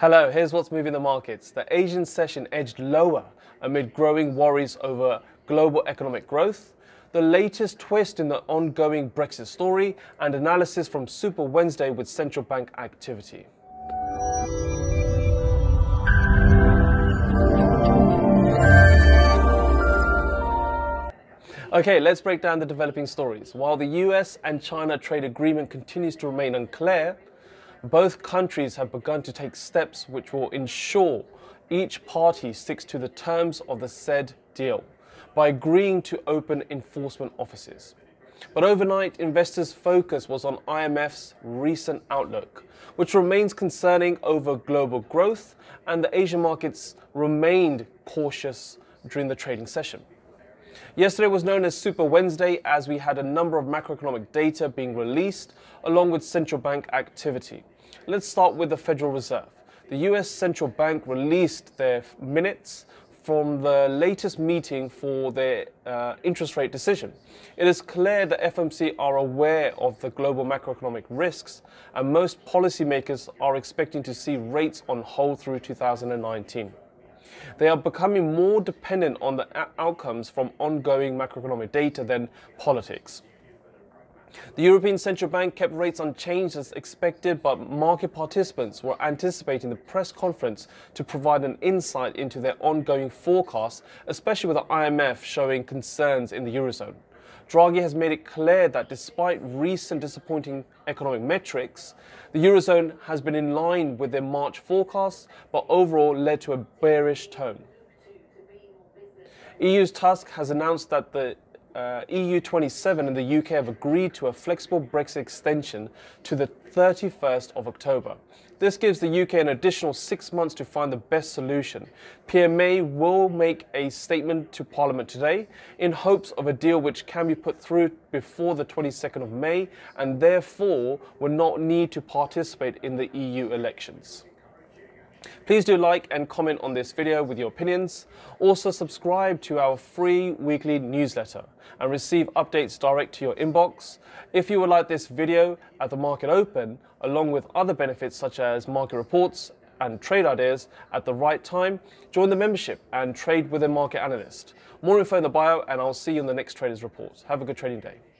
Hello, here's what's moving the markets. The Asian session edged lower amid growing worries over global economic growth, the latest twist in the ongoing Brexit story, and analysis from Super Wednesday with central bank activity. Okay, let's break down the developing stories. While the US and China trade agreement continues to remain unclear, both countries have begun to take steps which will ensure each party sticks to the terms of the said deal by agreeing to open enforcement offices. But overnight, investors' focus was on IMF's recent outlook, which remains concerning over global growth, and the Asian markets remained cautious during the trading session. Yesterday was known as Super Wednesday, as we had a number of macroeconomic data being released along with central bank activity. Let's start with the Federal Reserve. The US Central Bank released their minutes from the latest meeting for their interest rate decision. It is clear the FOMC are aware of the global macroeconomic risks, and most policymakers are expecting to see rates on hold through 2019. They are becoming more dependent on the outcomes from ongoing macroeconomic data than politics. The European Central Bank kept rates unchanged as expected, but market participants were anticipating the press conference to provide an insight into their ongoing forecasts, especially with the IMF showing concerns in the Eurozone. Draghi has made it clear that despite recent disappointing economic metrics, the Eurozone has been in line with their March forecasts, but overall led to a bearish tone. EU's Tusk has announced that the EU 27 and the UK have agreed to a flexible Brexit extension to the 31st of October. This gives the UK an additional 6 months to find the best solution. PMA will make a statement to Parliament today in hopes of a deal which can be put through before the 22nd of May and therefore will not need to participate in the EU elections. Please do like and comment on this video with your opinions. Also subscribe to our free weekly newsletter and receive updates direct to your inbox. If you would like this video at the market open, along with other benefits such as market reports and trade ideas at the right time, join the membership and trade with a market analyst. More info in the bio, and I'll see you in the next Traders Report. Have a good trading day.